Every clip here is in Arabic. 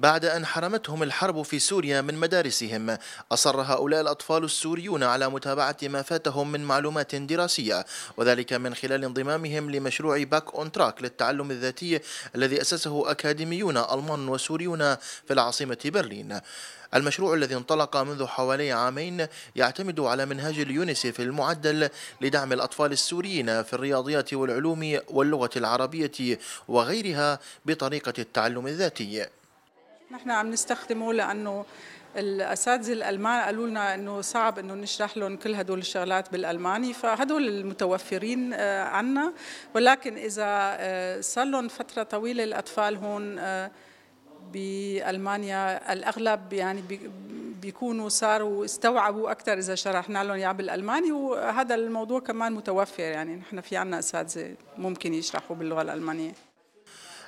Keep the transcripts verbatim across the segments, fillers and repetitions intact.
بعد أن حرمتهم الحرب في سوريا من مدارسهم. أصر هؤلاء الأطفال السوريون على متابعة ما فاتهم من معلومات دراسية، وذلك من خلال انضمامهم لمشروع باك أون تراك للتعلم الذاتي الذي أسسه أكاديميون ألمان وسوريون في العاصمة برلين. المشروع الذي انطلق منذ حوالي عامين يعتمد على منهج اليونيسيف المعدل لدعم الأطفال السوريين في الرياضيات والعلوم واللغة العربية وغيرها بطريقة التعلم الذاتي. نحن عم نستخدمه لأنه الأساتذة الألمان قالوا لنا أنه صعب أنه نشرح لهم كل هدول الشغلات بالألماني، فهدول المتوفرين عنا، ولكن إذا صار لهم فترة طويلة الأطفال هون بألمانيا الأغلب يعني بيكونوا صاروا استوعبوا أكثر إذا شرحنا لهم يعني بالألماني، وهذا الموضوع كمان متوفر، يعني نحن في عنا أساتذة ممكن يشرحوا باللغة الألمانية.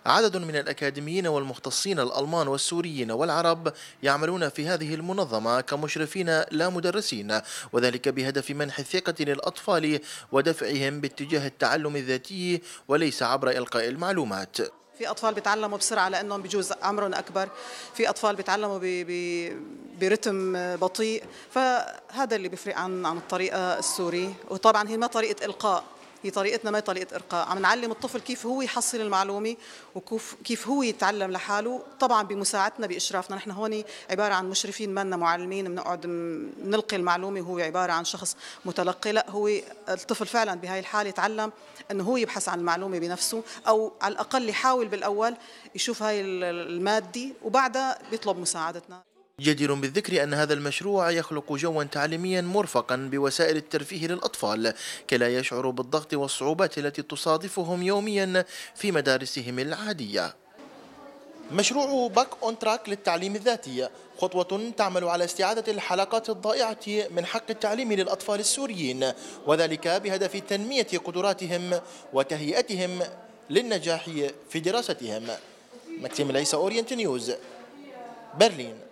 عدد من الأكاديميين والمختصين الألمان والسوريين والعرب يعملون في هذه المنظمة كمشرفين لا مدرسين، وذلك بهدف منح الثقة للأطفال ودفعهم باتجاه التعلم الذاتي وليس عبر إلقاء المعلومات. في أطفال بيتعلموا بسرعة لأنهم بجوز عمرهم أكبر، في أطفال بيتعلموا برتم بطيء، فهذا اللي بيفرق عن عن الطريقة السوري. وطبعا هي ما طريقة إلقاء، هي طريقتنا ما هي طريقة إلقاء، عم نعلم الطفل كيف هو يحصل المعلومة وكيف هو يتعلم لحاله، طبعا بمساعدتنا بإشرافنا. نحن هون عبارة عن مشرفين، منا معلمين بنقعد نلقي المعلومة وهو عبارة عن شخص متلقي، لا هو الطفل فعلا بهاي الحالة يتعلم أنه هو يبحث عن المعلومة بنفسه، أو على الأقل يحاول بالأول يشوف هاي المادة وبعدها بيطلب مساعدتنا. جدير بالذكر أن هذا المشروع يخلق جواً تعليمياً مرفقاً بوسائل الترفيه للأطفال كي لا يشعروا بالضغط والصعوبات التي تصادفهم يومياً في مدارسهم العادية. مشروع باك أون تراك للتعليم الذاتي خطوة تعمل على استعادة الحلقات الضائعة من حق التعليم للأطفال السوريين، وذلك بهدف تنمية قدراتهم وتهيئتهم للنجاح في دراستهم. مكسيم العيسى، أورينت نيوز، برلين.